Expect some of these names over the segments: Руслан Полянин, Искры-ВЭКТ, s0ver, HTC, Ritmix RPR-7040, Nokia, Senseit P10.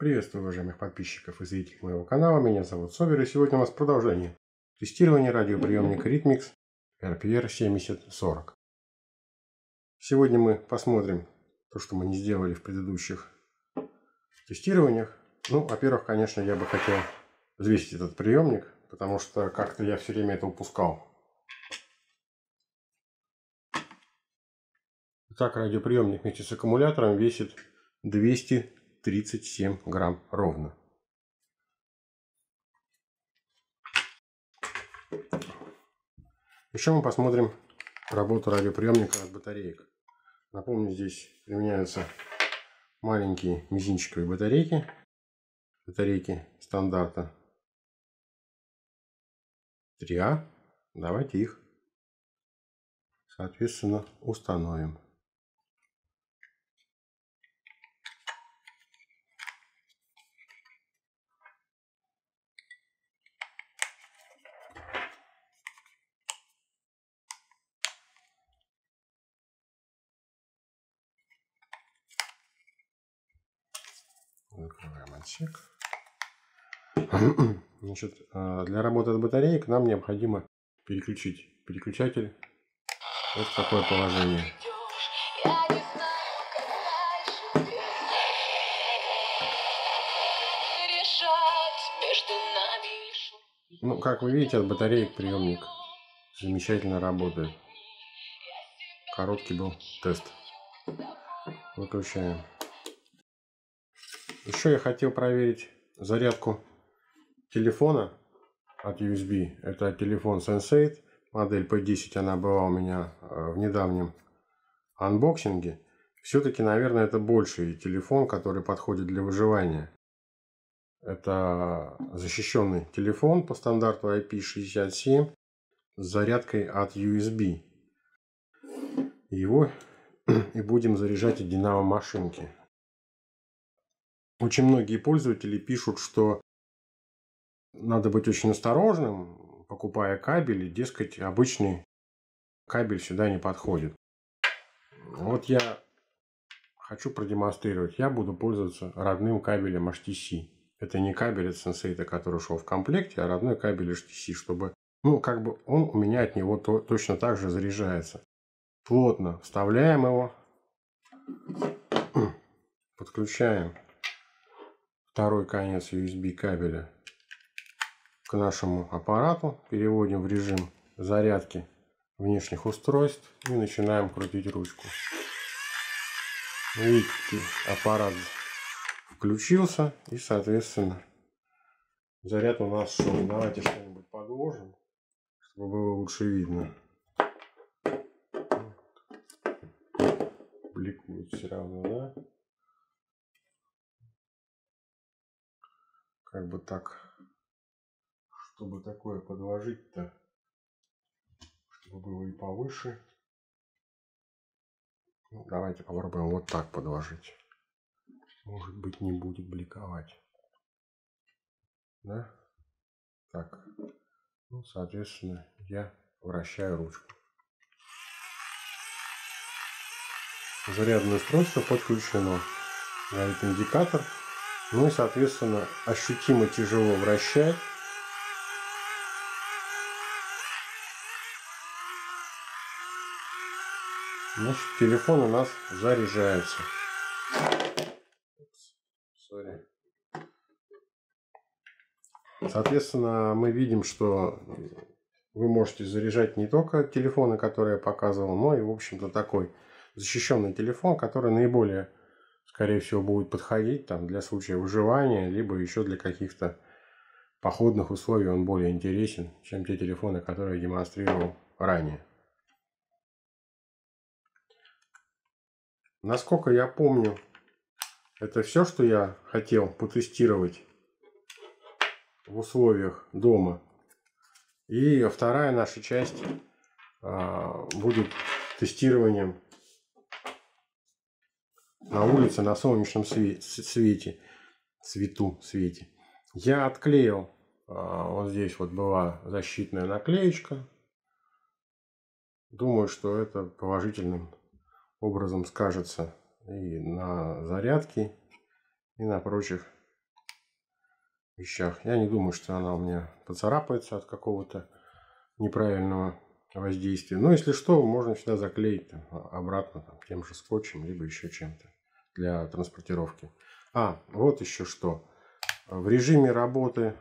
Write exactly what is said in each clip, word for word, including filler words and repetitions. Приветствую уважаемых подписчиков и зрителей моего канала. Меня зовут с овер, и сегодня у нас продолжение тестирования радиоприемника Ritmix эр пи эр семь тысяч сорок. Сегодня мы посмотрим то, что мы не сделали в предыдущих тестированиях. Ну, во-первых, конечно, я бы хотел взвесить этот приемник, потому что как-то я все время это упускал. Итак, радиоприемник вместе с аккумулятором весит двести тридцать семь грамм ровно. Еще мы посмотрим работу радиоприемника от батареек. Напомню, здесь применяются маленькие мизинчиковые батарейки. Батарейки стандарта три А. Давайте их, соответственно, установим. Закрываем отсек. Значит, для работы от батареек нам необходимо переключить переключатель вот в такое положение. Ну, как вы видите, от батареек приемник замечательно работает. Короткий был тест. Выключаем. Еще я хотел проверить зарядку телефона от ю эс би. Это телефон Senseit, модель пэ десять, она была у меня в недавнем анбоксинге. Все-таки, наверное, это больший телефон, который подходит для выживания. Это защищенный телефон по стандарту ай пи шестьдесят семь с зарядкой от ю эс би. Его и будем заряжать от динамо-машинки. Очень многие пользователи пишут, что надо быть очень осторожным, покупая кабель, и, дескать, обычный кабель сюда не подходит. Вот я хочу продемонстрировать. Я буду пользоваться родным кабелем эйч ти си. Это не кабель от Senseit, который шел в комплекте, а родной кабель эйч ти си, чтобы, ну, как бы он у меня от него то, точно так же заряжается. Плотно вставляем его, подключаем второй конец ю эс би кабеля к нашему аппарату, переводим в режим зарядки внешних устройств и начинаем крутить ручку. Видите, аппарат включился и, соответственно, заряд у нас шел. Давайте что-нибудь подложим, чтобы было лучше видно. Бликует все равно, да? Как бы так, чтобы такое подложить-то, чтобы было и повыше. Ну, давайте попробуем вот так подложить. Может быть, не будет бликовать. Да? Так. Ну, соответственно, я вращаю ручку. Зарядное устройство подключено. Горит индикатор. Ну и, соответственно, ощутимо тяжело вращать. Значит, телефон у нас заряжается. Соответственно, мы видим, что вы можете заряжать не только телефоны, которые я показывал, но и, в общем-то, такой защищенный телефон, который наиболее, скорее всего, будет подходить там для случая выживания, либо еще для каких-то походных условий он более интересен, чем те телефоны, которые я демонстрировал ранее. Насколько я помню, это все, что я хотел потестировать в условиях дома. И вторая наша часть а, будет тестированием на улице, на солнечном свете, свете, свету, свете. Я отклеил, вот здесь вот была защитная наклеечка. Думаю, что это положительным образом скажется и на зарядке, и на прочих вещах. Я не думаю, что она у меня поцарапается от какого-то неправильного воздействия. Но если что, можно всегда заклеить там, обратно там, тем же скотчем, либо еще чем-то для транспортировки. А, вот еще что. В режиме работы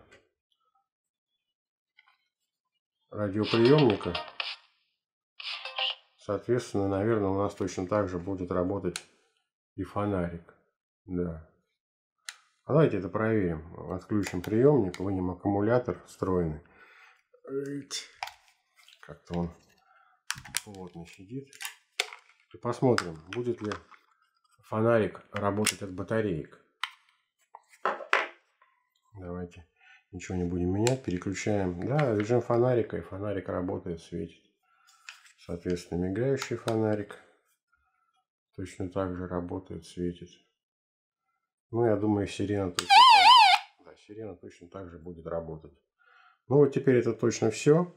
радиоприемника, соответственно, наверное, у нас точно так же будет работать и фонарик. Да. А давайте это проверим. Отключим приемник, вынем аккумулятор встроенный. Как-то он плотно сидит. И посмотрим, будет ли фонарик работать от батареек. Давайте ничего не будем менять. Переключаем. Да, режим фонарика. И фонарик работает, светит. Соответственно, мигающий фонарик точно так же работает, светит. Ну, я думаю, сирена точно так же, да, сирена точно так же будет работать. Ну, вот теперь это точно все.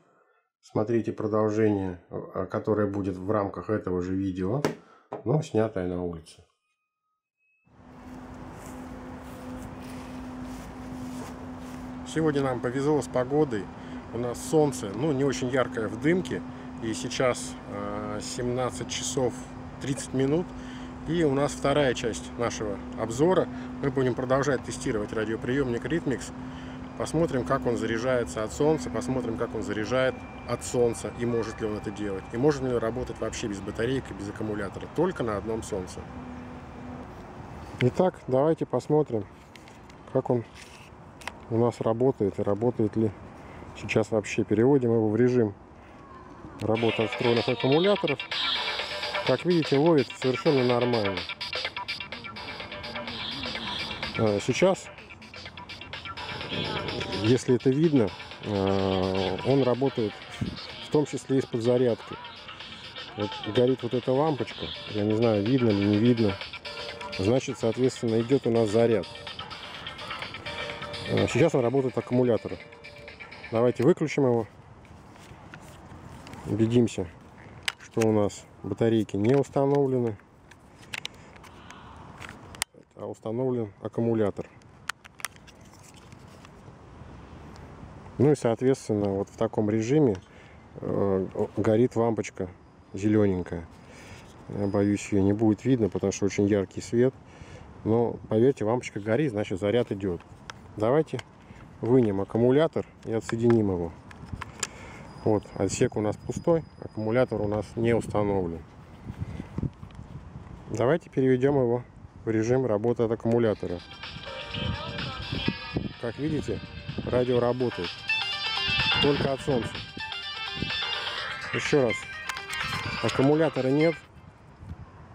Смотрите продолжение, которое будет в рамках этого же видео, но снятое на улице. Сегодня нам повезло с погодой. У нас солнце, ну, не очень яркое в дымке. И сейчас семнадцать часов тридцать минут. И у нас вторая часть нашего обзора. Мы будем продолжать тестировать радиоприемник Ritmix. Посмотрим, как он заряжается от солнца. Посмотрим, как он заряжает от солнца. И может ли он это делать. И может ли он работать вообще без батареек и без аккумулятора. Только на одном солнце. Итак, давайте посмотрим, как он у нас работает. И работает ли сейчас вообще. Переводим его в режим работы от встроенных аккумуляторов. Как видите, ловит совершенно нормально. Сейчас, если это видно, он работает в том числе и с подзарядки. Вот горит вот эта лампочка, я не знаю, видно ли, не видно. Значит, соответственно, идет у нас заряд. Сейчас он работает аккумулятор. Давайте выключим его. Убедимся, что у нас батарейки не установлены, а установлен аккумулятор. Ну и соответственно вот в таком режиме э, горит лампочка зелененькая. Я боюсь, ее не будет видно, потому что очень яркий свет. Но поверьте, лампочка горит, значит заряд идет. Давайте вынем аккумулятор и отсоединим его. Вот, отсек у нас пустой, аккумулятор у нас не установлен. Давайте переведем его в режим работы от аккумулятора. Как видите, радио работает только от солнца. Еще раз, аккумулятора нет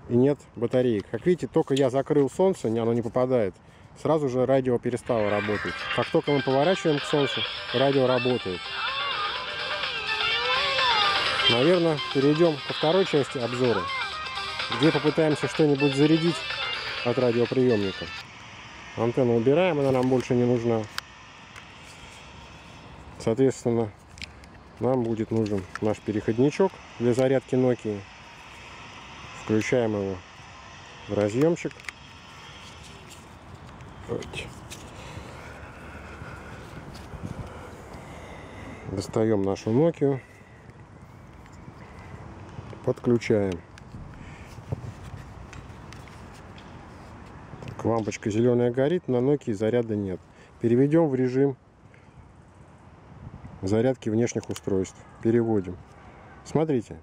и нет батареек. Как видите, только я закрыл солнце, оно не попадает. Сразу же радио перестало работать. Как только мы поворачиваем к солнцу, радио работает. Наверное, перейдем ко второй части обзора, где попытаемся что-нибудь зарядить от радиоприемника. Антенну убираем, она нам больше не нужна. Соответственно, нам будет нужен наш переходничок для зарядки Nokia. Включаем его в разъемчик. Достаем нашу Nokia. Подключаем. Так, лампочка зеленая горит, на Nokia заряда нет. Переведем в режим зарядки внешних устройств. Переводим. Смотрите,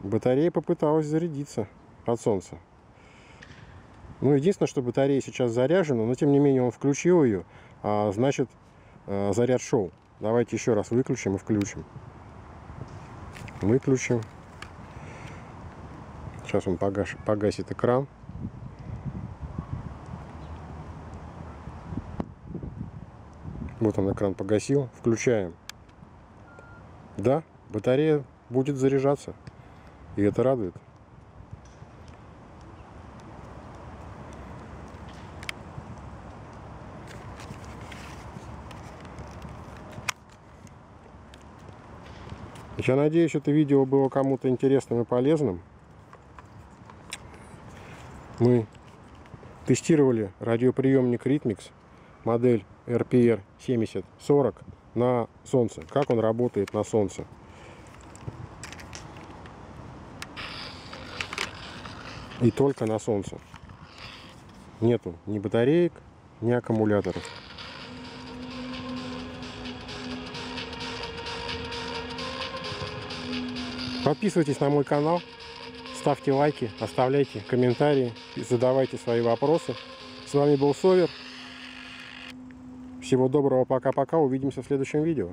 батарея попыталась зарядиться от солнца. Ну, единственное, что батарея сейчас заряжена, но тем не менее он включил ее, а значит заряд шел. Давайте еще раз выключим и включим. Выключим. Сейчас он погас, погасит экран. Вот он экран погасил. Включаем. Да, батарея будет заряжаться. И это радует. Я надеюсь, это видео было кому-то интересным и полезным. Мы тестировали радиоприемник Ritmix модель эр пи эр семь тысяч сорок на солнце. Как он работает на солнце. И только на солнце. Нету ни батареек, ни аккумуляторов. Подписывайтесь на мой канал, ставьте лайки, оставляйте комментарии, задавайте свои вопросы. С вами был с овер. Всего доброго, пока-пока, увидимся в следующем видео.